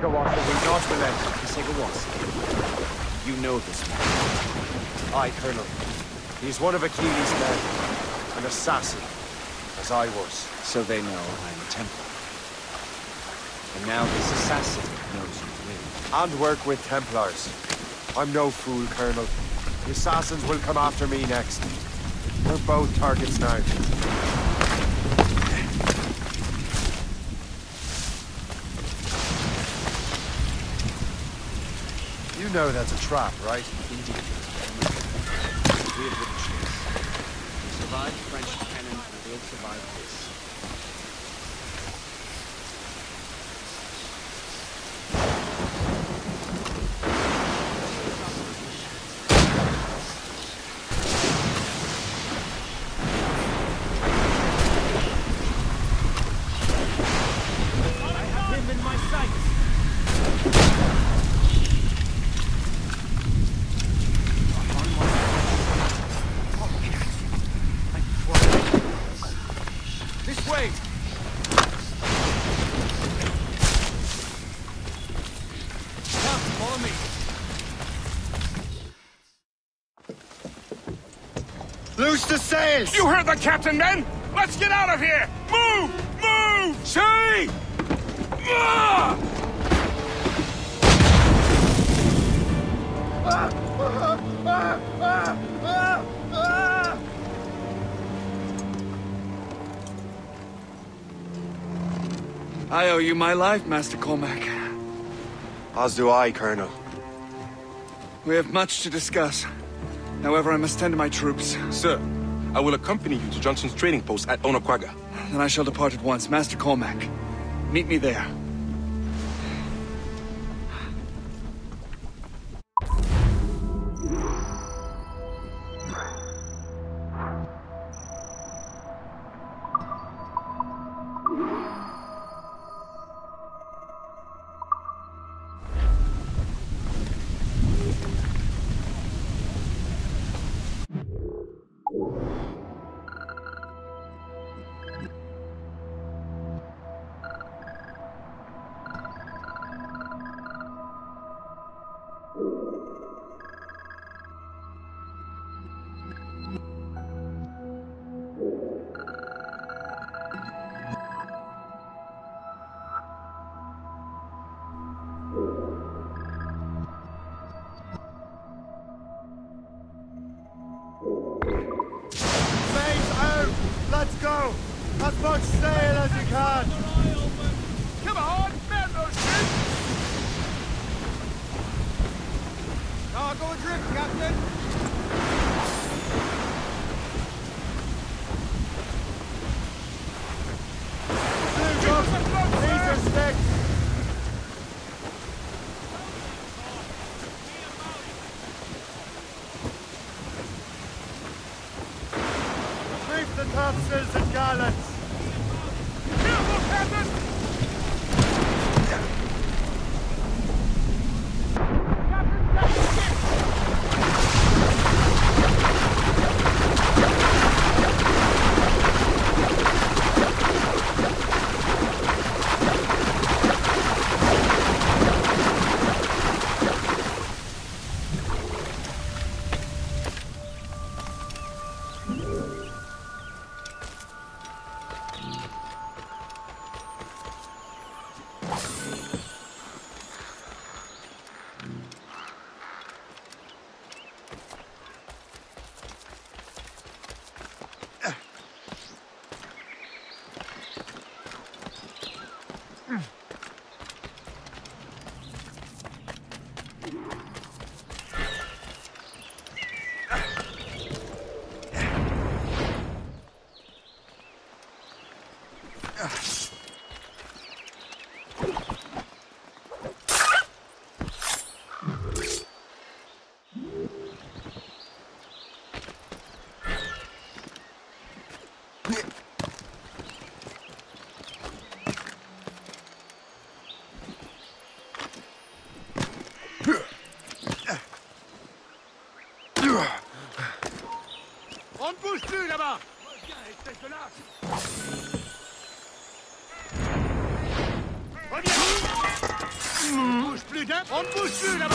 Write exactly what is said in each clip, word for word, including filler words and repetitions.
Kesegowase will not relent to Kesegowase. You know this man. Aye, Colonel. He is one of Achilles' men. An assassin. As I was. So they know I am a Templar. And now this assassin knows you live. And work with Templars. I'm no fool, Colonel. The assassins will come after me next. We're both targets now. You know that's a trap, right? Indeed. We have witnesses. We survived French cannon and we'll survive this. Loose the sails! You heard the captain, men! Let's get out of here! Move! Move! Shay! Ah! Ah, ah, ah, ah, ah, ah. I owe you my life, Master Cormac. As do I, Colonel. We have much to discuss. However, I must tend to my troops. Sir, I will accompany you to Johnson's trading post at Onaquaga. Then I shall depart at once. Master Cormac, meet me there. Mmh. On ne bouge plus d'un, on ne bouge plus là-bas.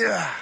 Yeah.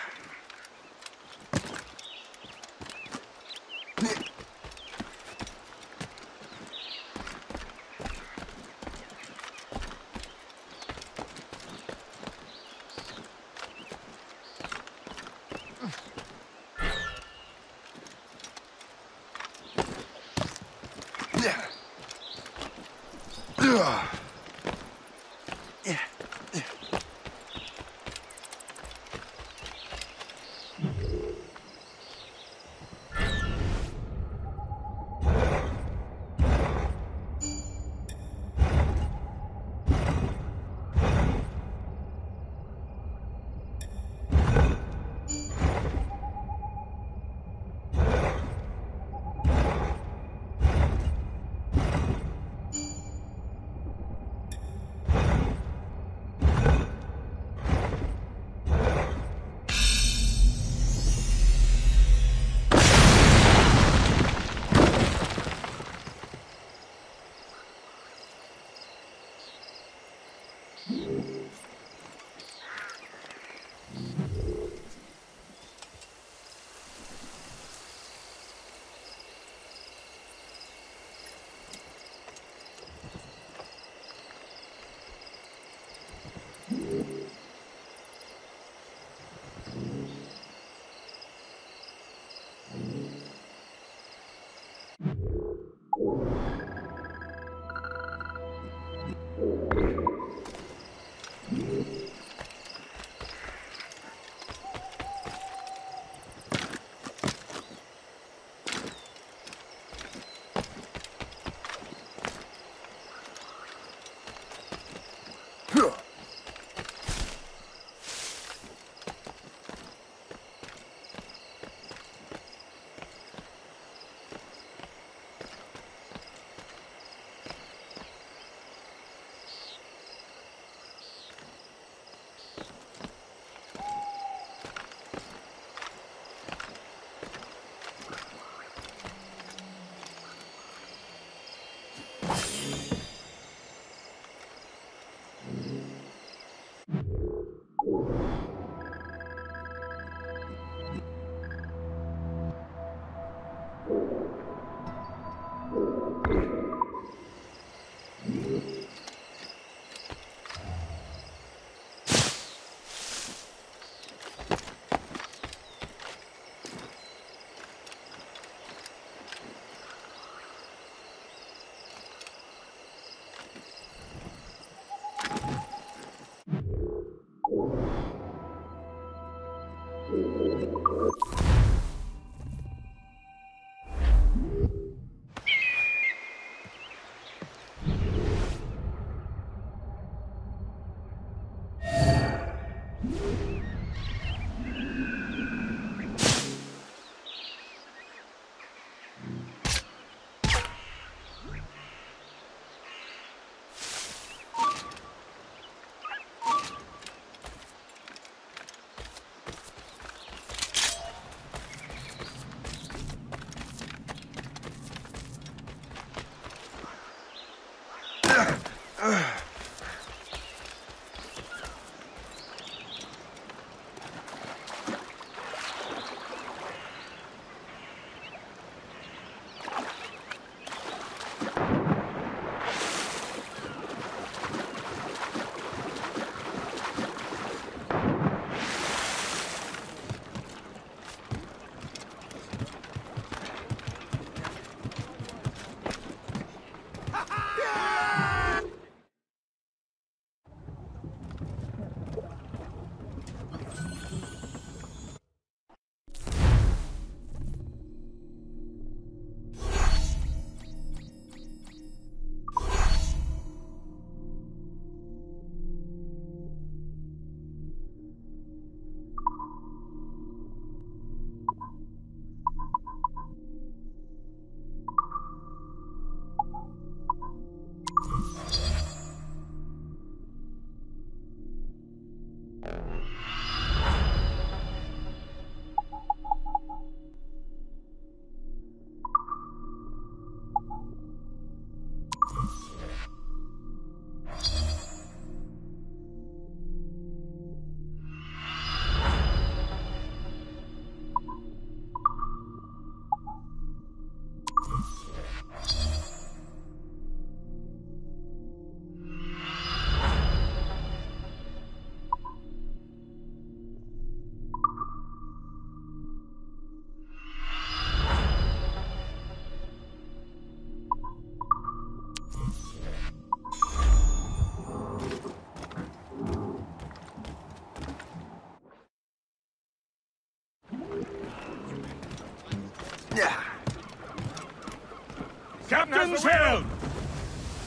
the wheel!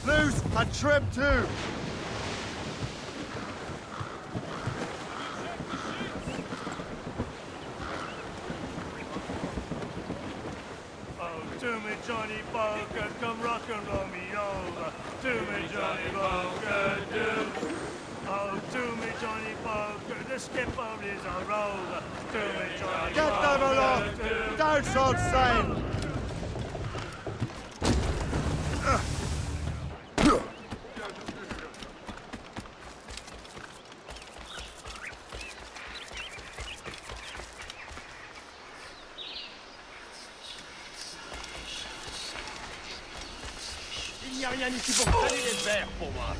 Loose and trim too! Johnny Boker, come rock and roll me over. To me, Johnny Boker, do. Oh, to me, Johnny Boker, the skipper is a rover. To me, Johnny Boker, get them along. Do. Don't short sail. Il n'y a rien ici pour donner les verres pour moi.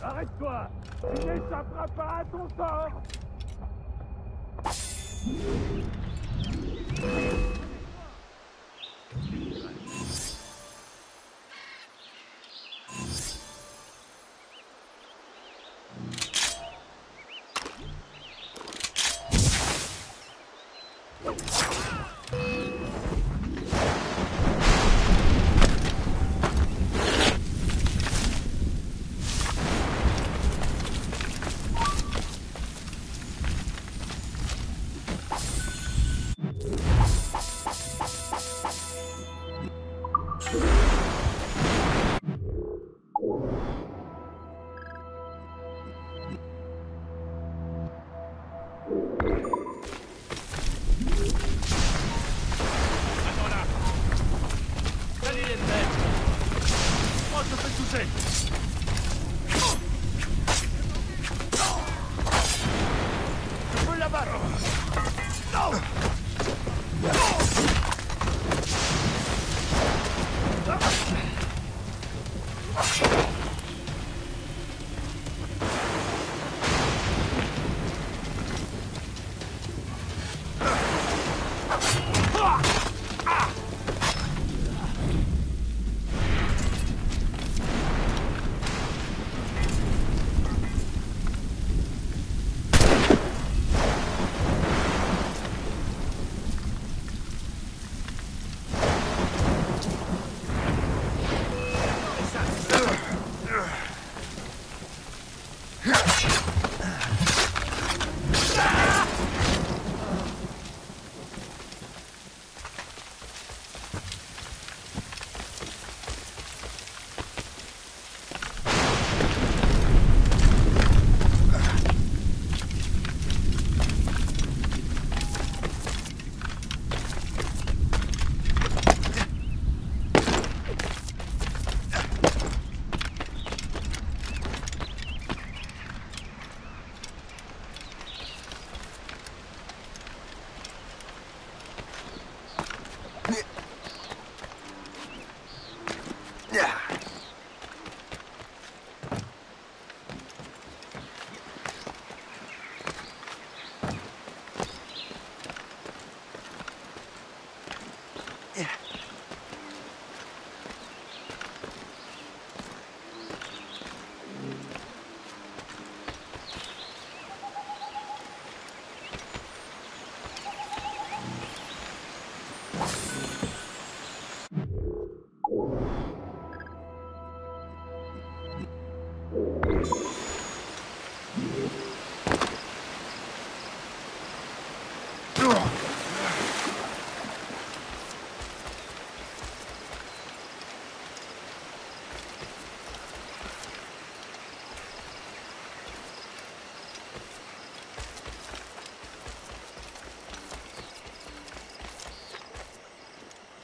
Arrête-toi! Tu n'échapperas pas à ton sort!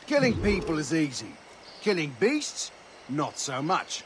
Killing people is easy. Killing beasts, not so much.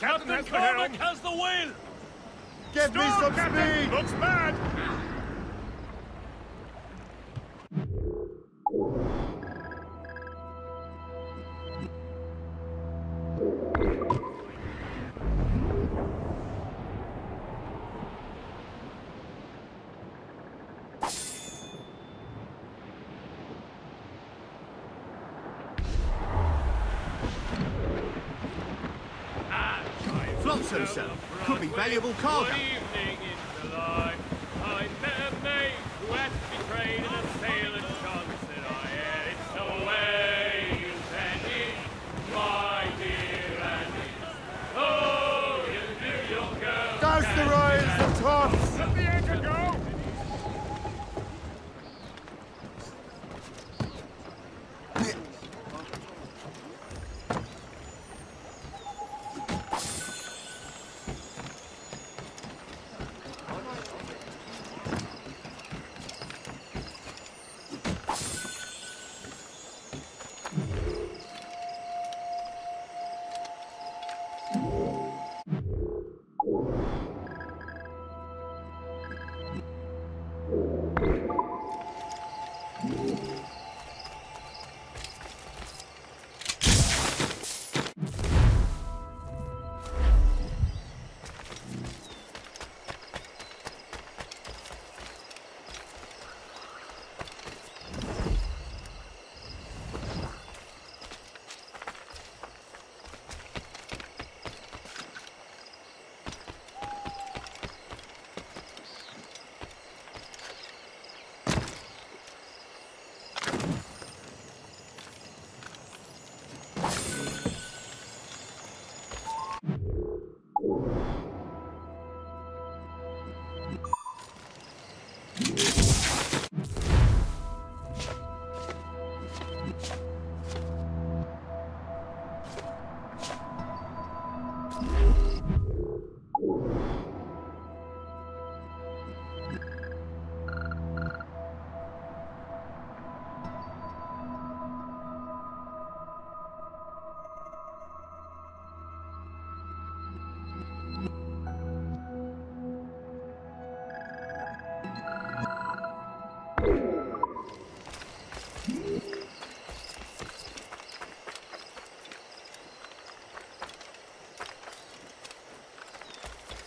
Captain Cormac has the wheel! Give me some speed! Looks bad! So, could be valuable cargo. Good evening in July. I met a mate who had to be trained in a sail at Johnson. I heard it's the way you send it, my dear Andy. Oh, you knew your girl. Douse the rise, the tops! Let the anchor go!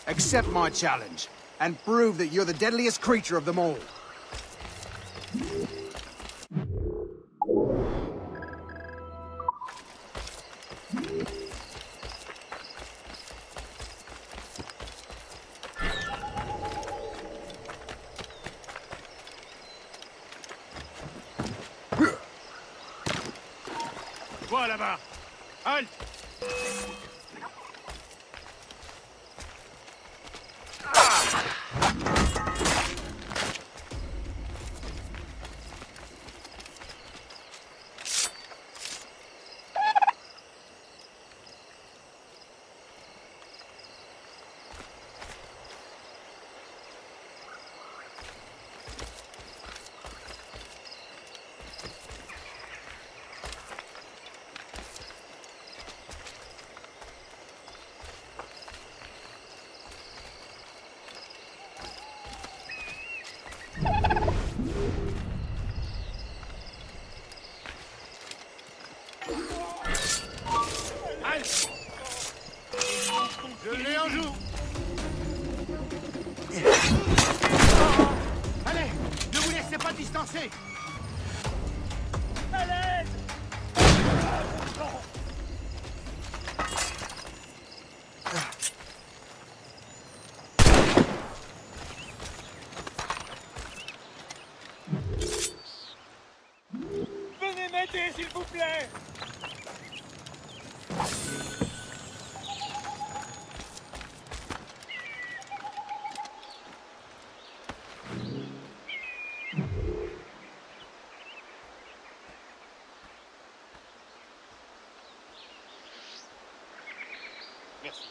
Accept my challenge, and prove that you're the deadliest creature of them all. Voilà, halt! Merci.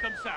Comme ça.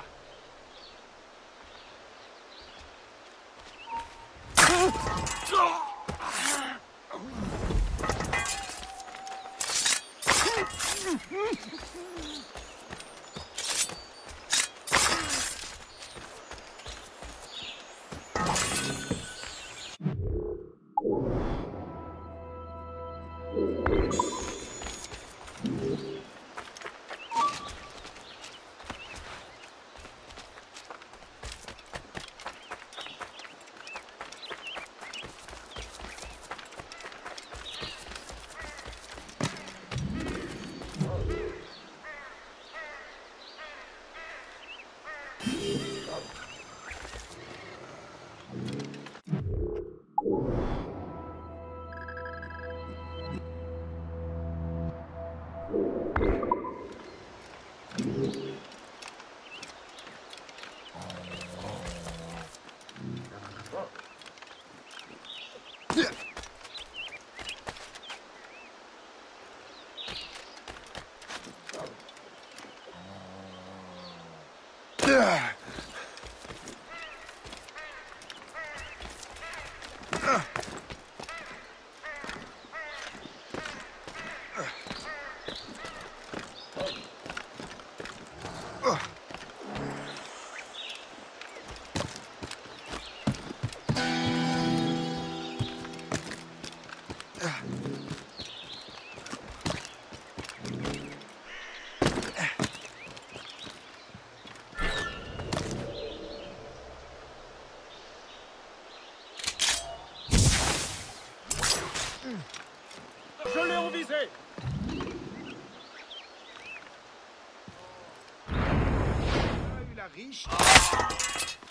Riche.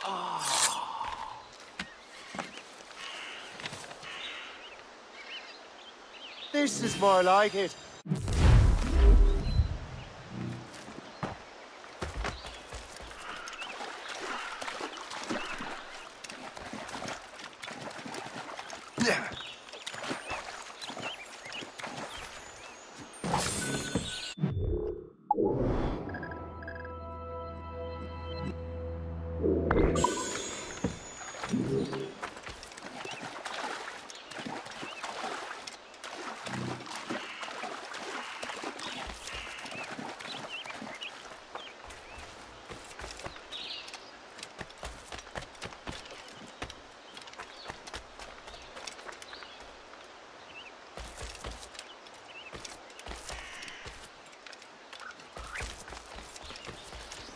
Oh. This is more like it.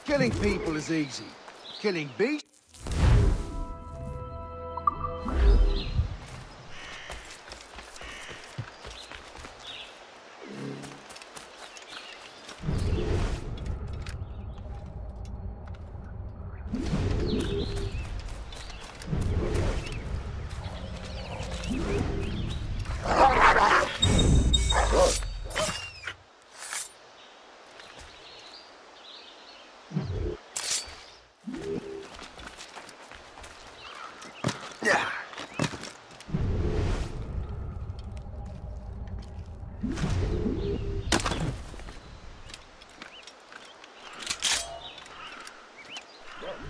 Killing people is easy. Killing beasts.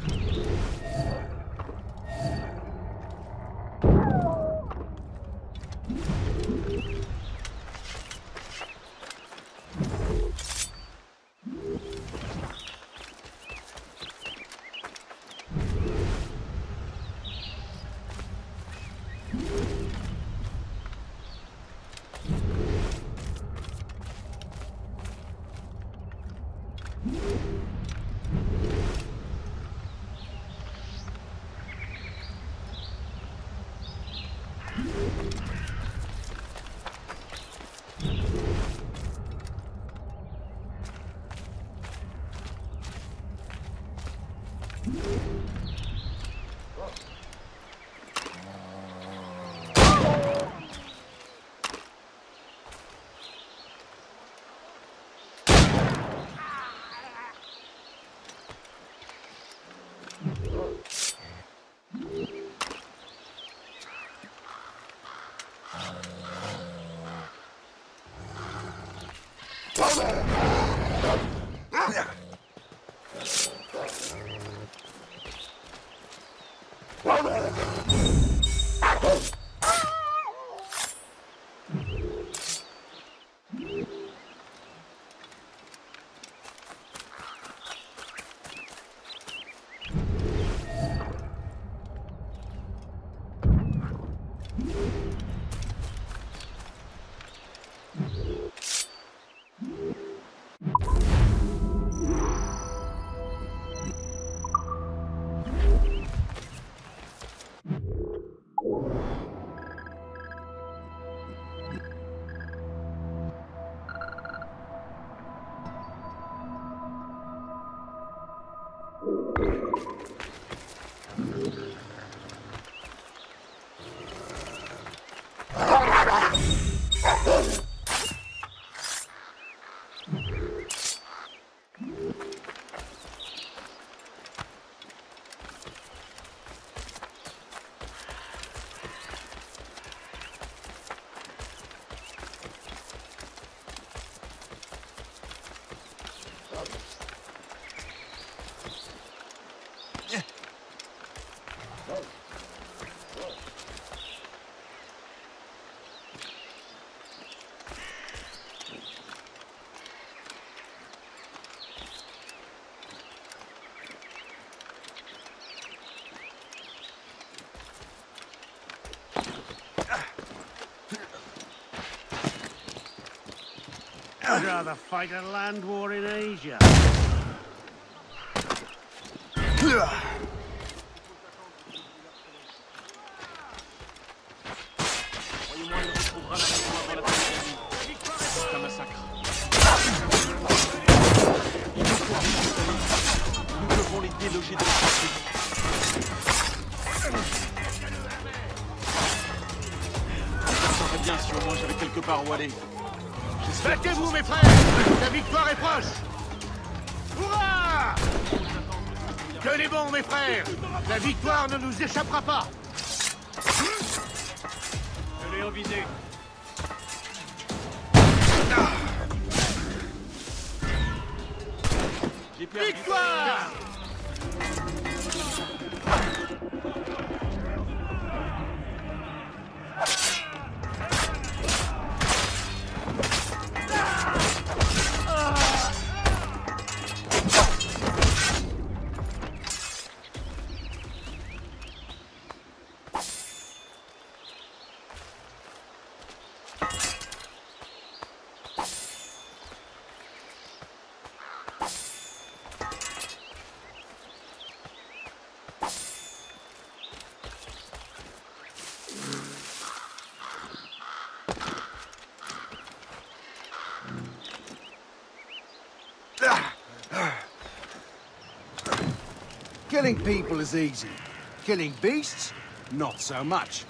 Thank you. I'd rather fight a land war in Asia. La victoire ne nous échappera pas. Je l'ai envisé. J'ai perdu. Victoire! Killing people is easy. Killing beasts, not so much.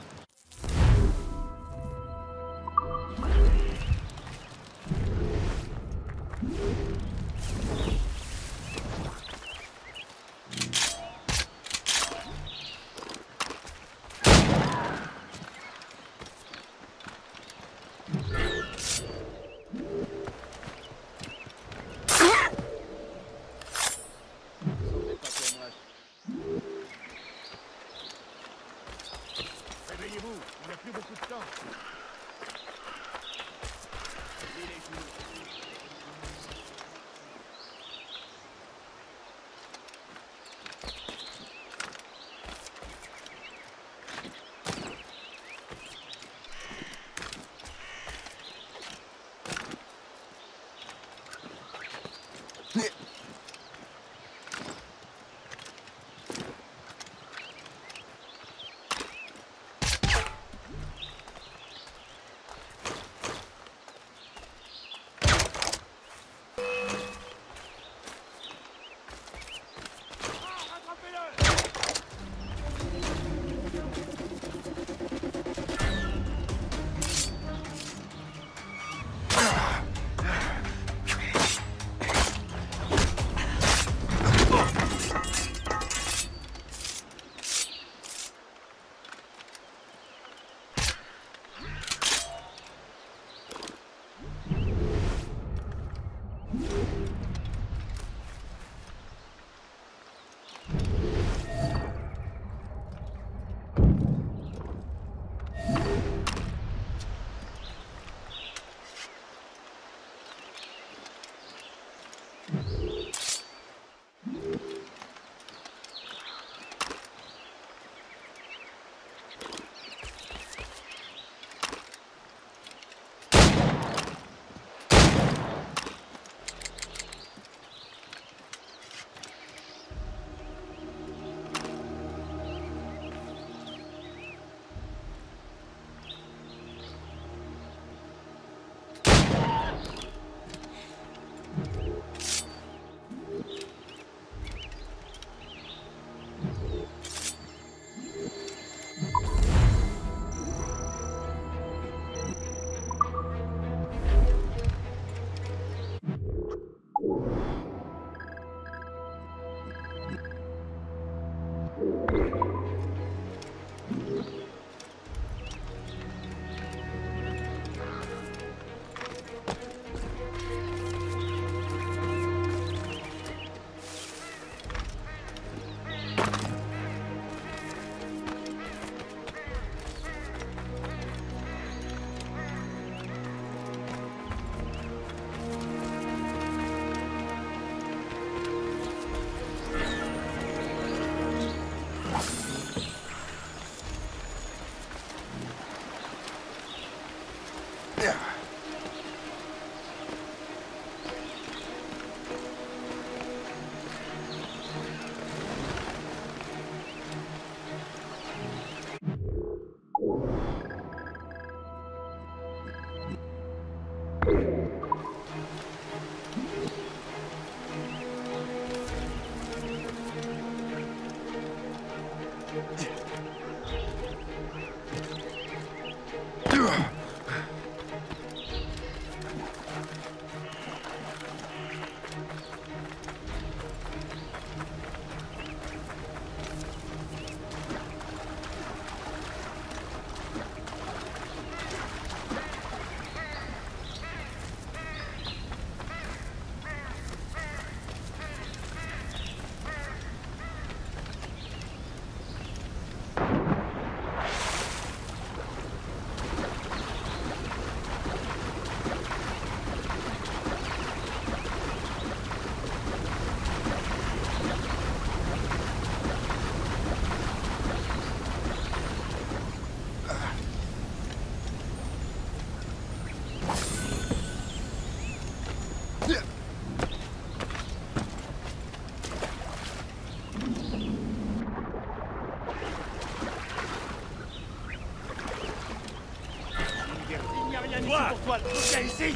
Okay, see?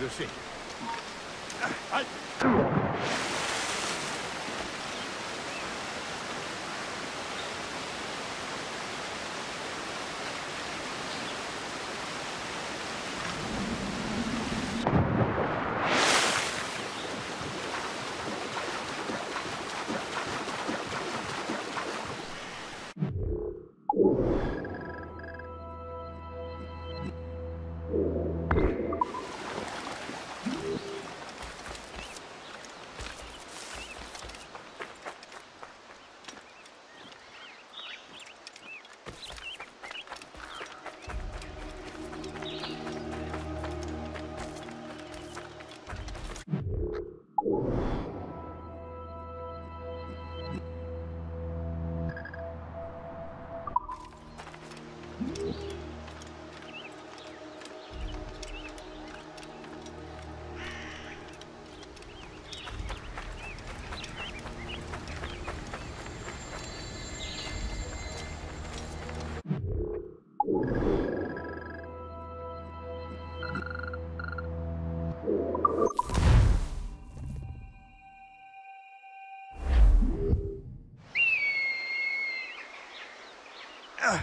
Je sais. Aïe. Ah!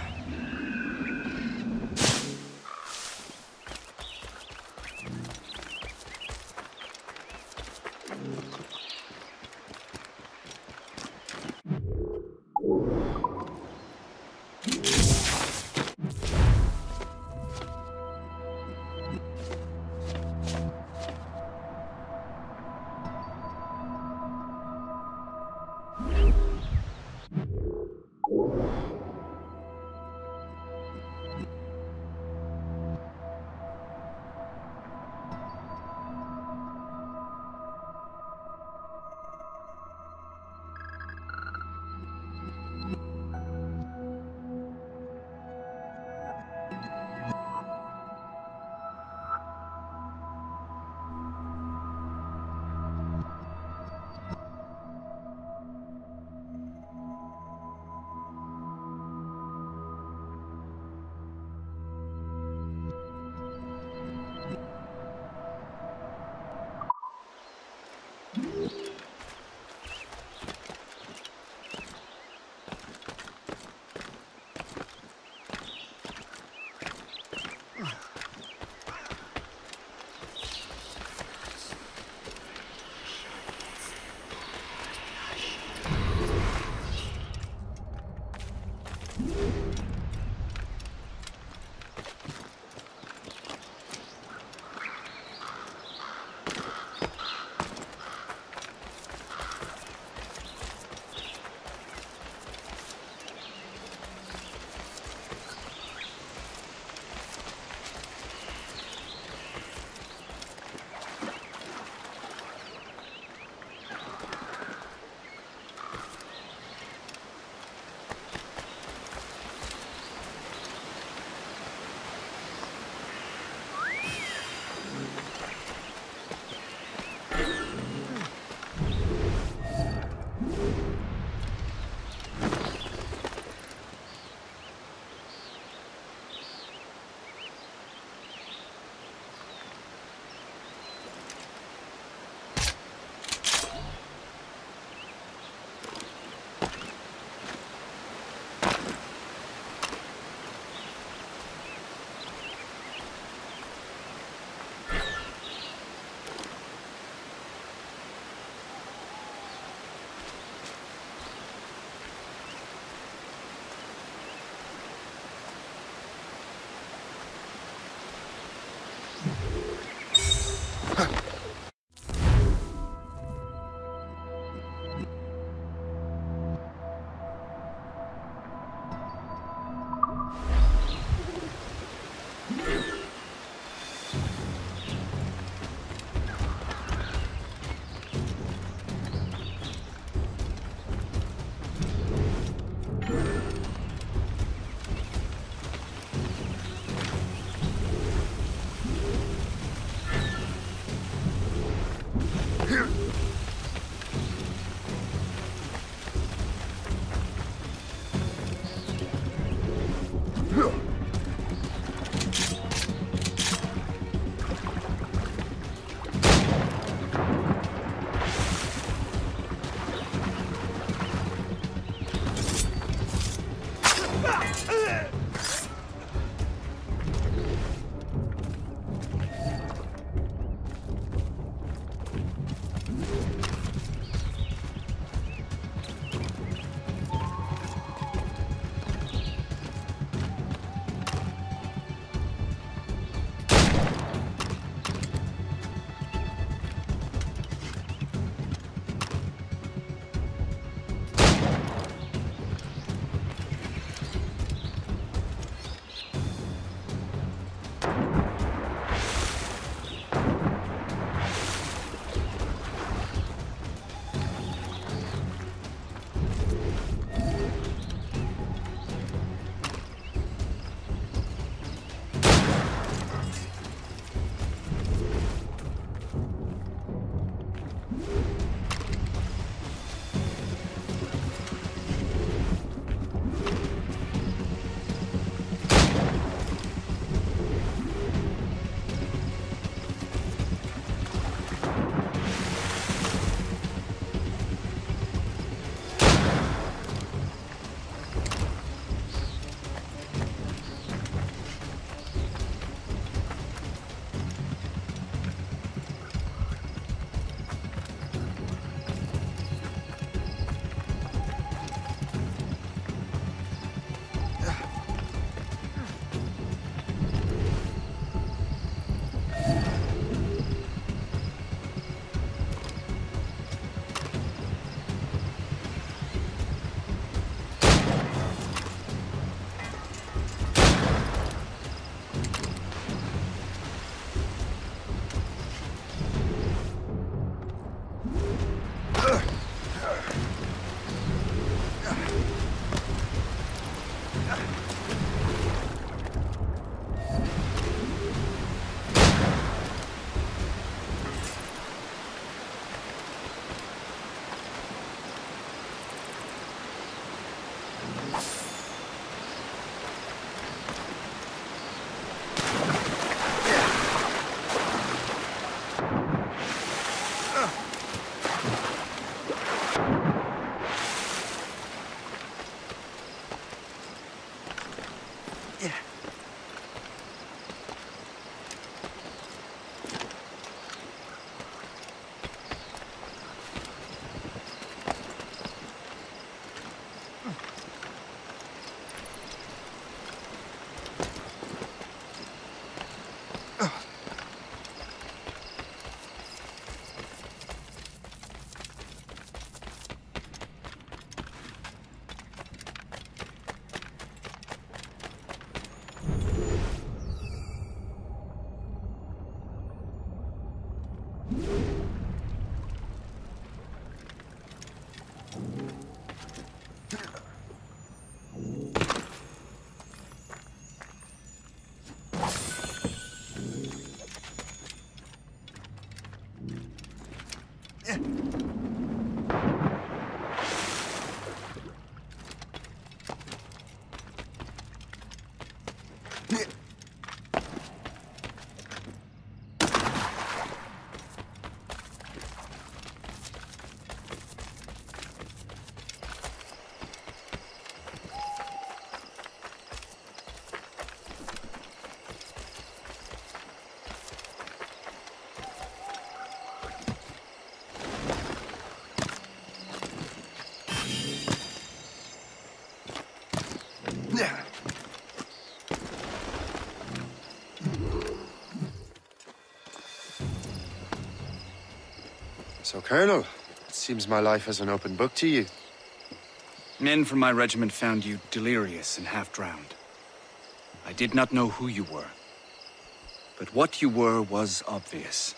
So, Colonel, it seems my life is an open book to you. Men from my regiment found you delirious and half-drowned. I did not know who you were, but what you were was obvious.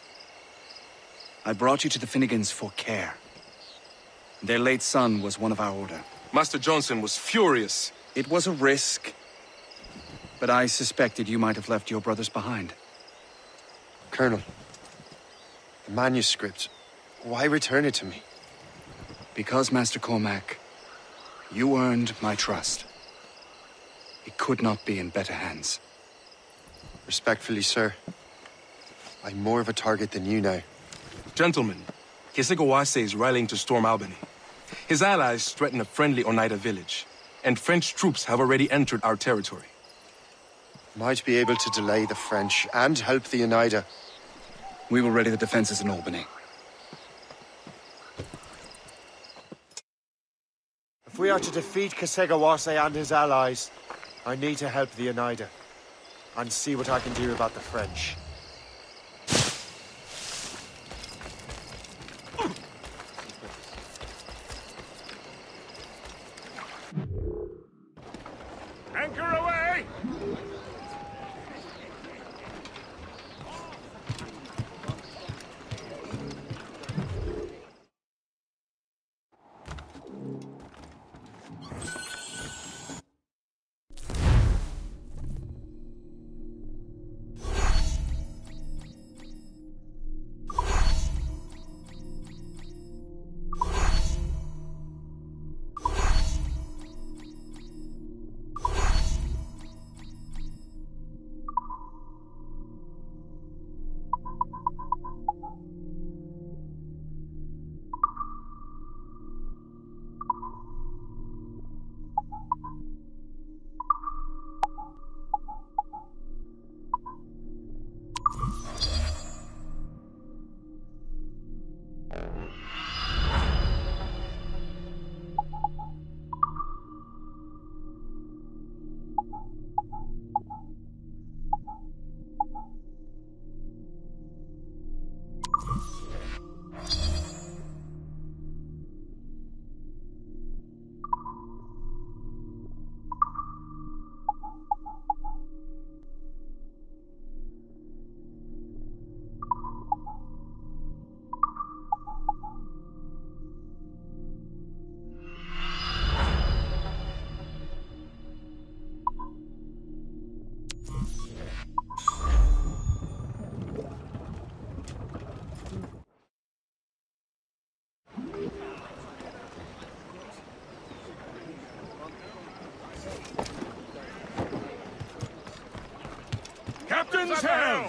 I brought you to the Finnegans for care. Their late son was one of our order. Master Johnson was furious. It was a risk, but I suspected you might have left your brothers behind. Colonel, the manuscript. Why return it to me? Because, Master Cormac, you earned my trust. It could not be in better hands. Respectfully, sir, I'm more of a target than you now. Gentlemen, Kesegowase is rallying to storm Albany. His allies threaten a friendly Oneida village, and French troops have already entered our territory. Might be able to delay the French and help the Oneida. We will ready the defenses in Albany. If we are to defeat Kesegowase and his allies, I need to help the Oneida and see what I can do about the French.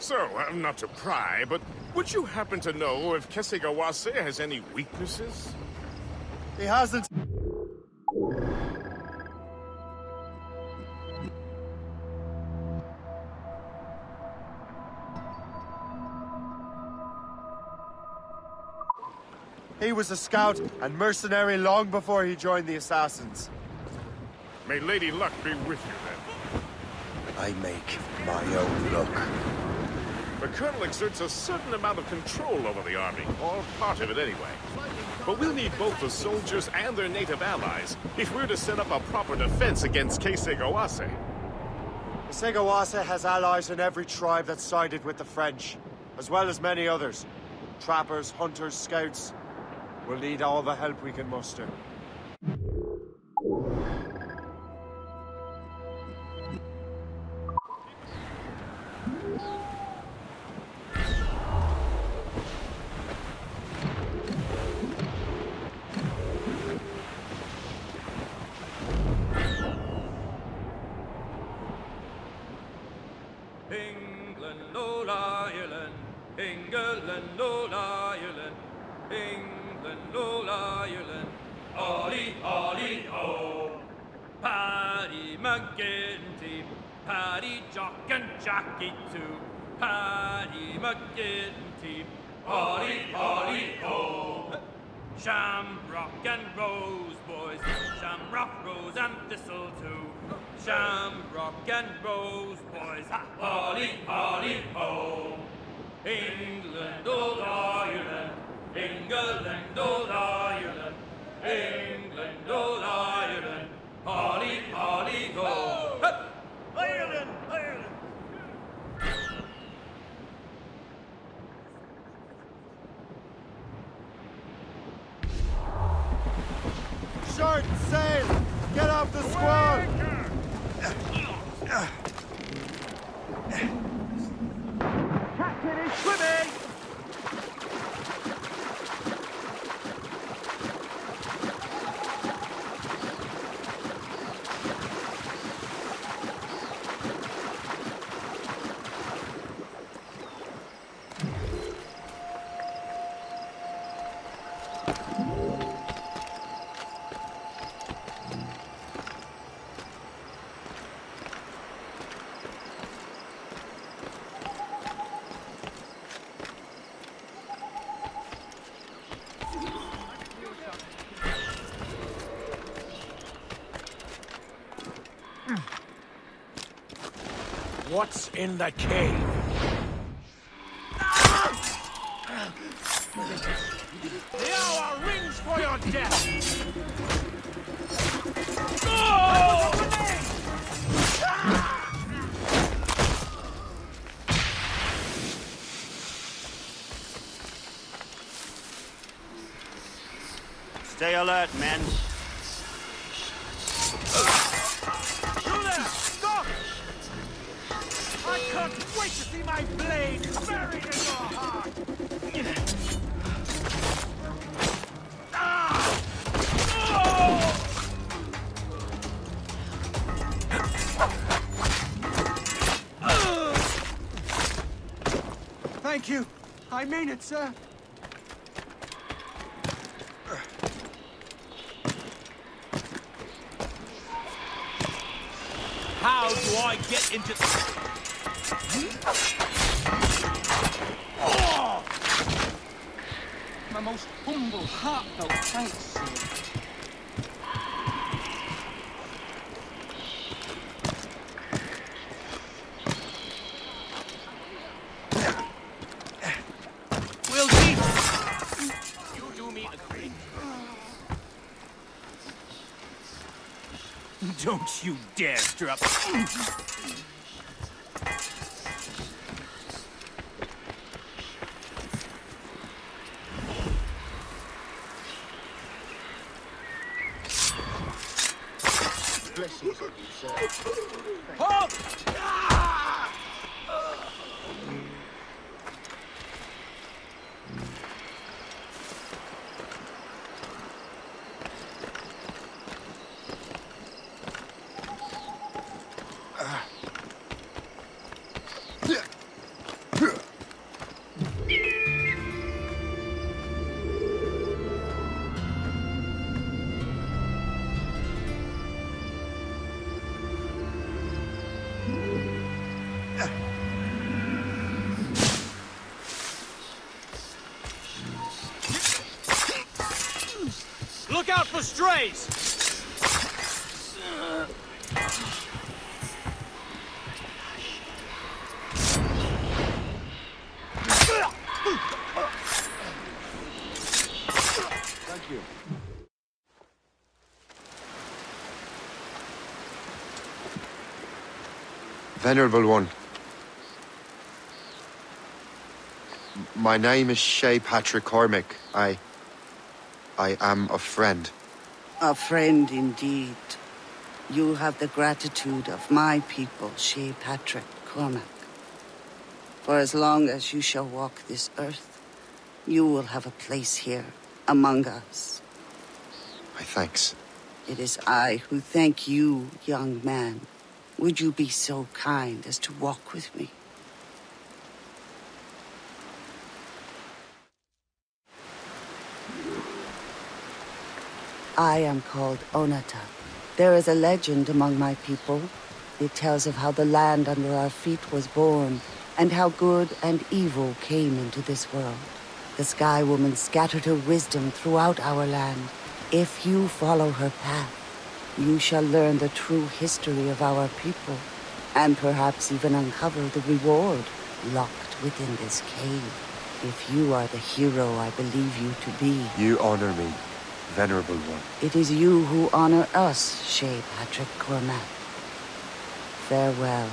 So, I'm not to pry, but would you happen to know if Kesegowase has any weaknesses? He hasn't. He was a scout and mercenary long before he joined the Assassins. May Lady Luck be with you, then. I make my own luck. The colonel exerts a certain amount of control over the army, or part of it anyway. But we'll need both the soldiers and their native allies if we're to set up a proper defense against Kesegowase. Kesegowase has allies in every tribe that sided with the French, as well as many others. Trappers, hunters, scouts. We'll need all the help we can muster. England, all Ireland, England, all Ireland, England, all Ireland. Ollie, ollie, oh! Paddy McGinty, Paddy Jock and Jackie too. Paddy McGinty, ollie, ollie, oh! Shamrock and Rose, boys, Shamrock, Rose and Thistletoe. Shamrock and Rose, boys, ollie, ollie, oh! England, old Ireland, England, old Ireland, England, old Ireland, ollie, ollie, oh! Ireland, Ireland! Short sail! Get off the squad! Captain is swimming! What's in the cave? The hour rings for your death! Oh! Stay alert, men. Wait to see my blade buried in your heart! Ah! Oh! Thank you. I mean it, sir. How do I get into the... Oh! My most humble, heartfelt thanks, sir. We'll see. You do me a great favor. Don't you dare drop. For strays! Thank you. Venerable one. My name is Shay Patrick Cormac. I... I am a friend. A friend indeed. You have the gratitude of my people, Shay Patrick Cormac. For as long as you shall walk this earth, you will have a place here, among us. My thanks. It is I who thank you, young man. Would you be so kind as to walk with me? I am called Onata. There is a legend among my people. It tells of how the land under our feet was born, and how good and evil came into this world. The Sky Woman scattered her wisdom throughout our land. If you follow her path, you shall learn the true history of our people, and perhaps even uncover the reward locked within this cave. If you are the hero I believe you to be... You honor me, Venerable One. It is you who honor us, Shay Patrick Cormac. Farewell.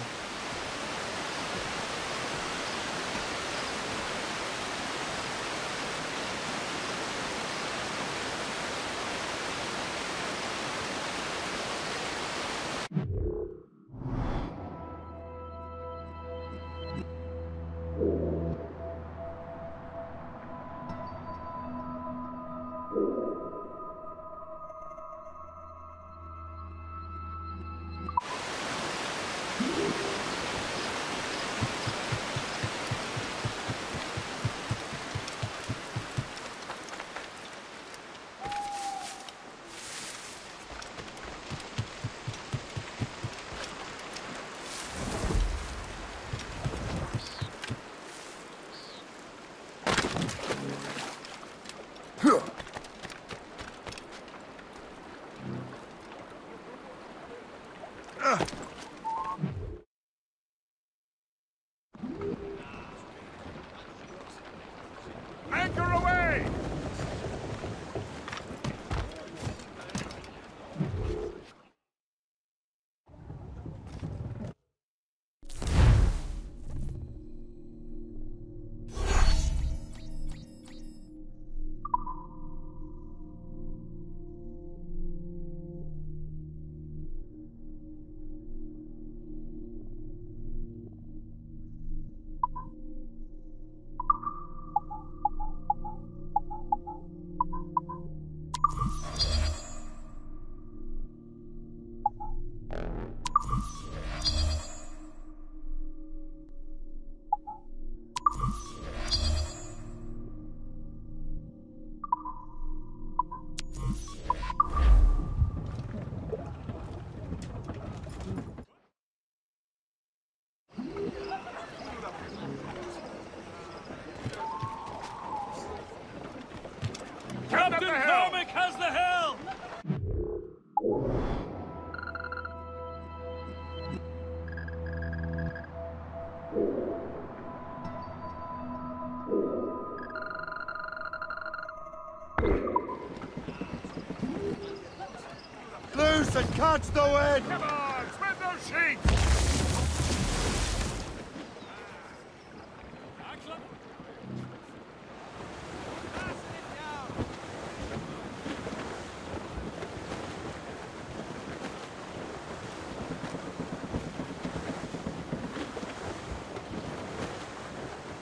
And catch the wind! Come on, swim those sheets!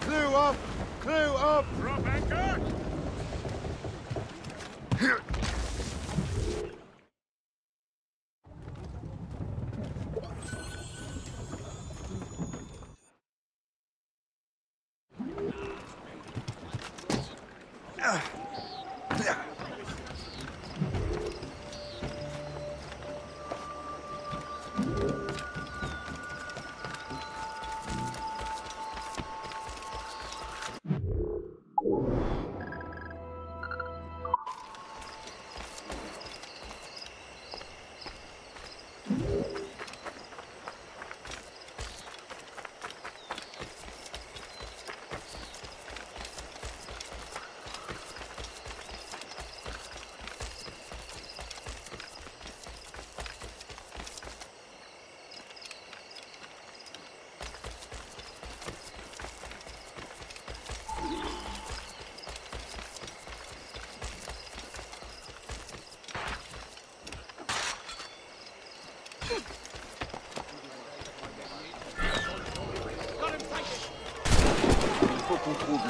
Clew up! Clew up! Drop anchor! Here!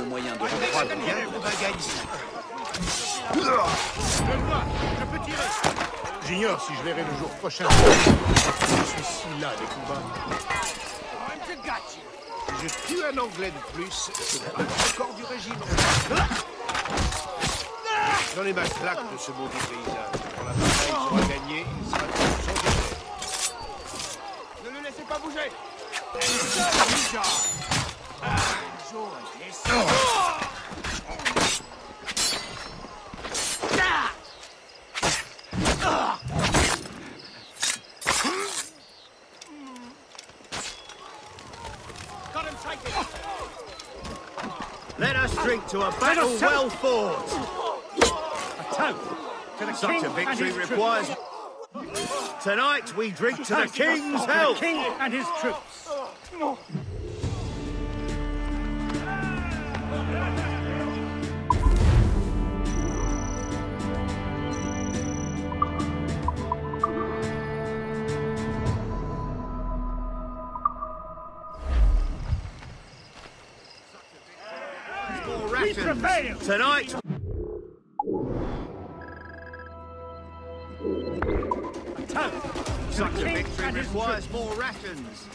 Moyen de reprendre bien le bagage ici. Je le vois, je peux tirer. J'ignore si je verrai le jour prochain. Je suis si là des combats. Je tue un Anglais de plus, c'est encore du régime. J'en ai ma slack de ce maudit paysage. Quand la bataille sera gagnée, il sera tout son déchet. Ne le laissez pas bouger. Ah, les let us drink to a battle well fought. A toast to the Such king a victory and his requires. Troops. Tonight we drink to the king's health. King and his troops. Tonight. Such a victory requires more rations.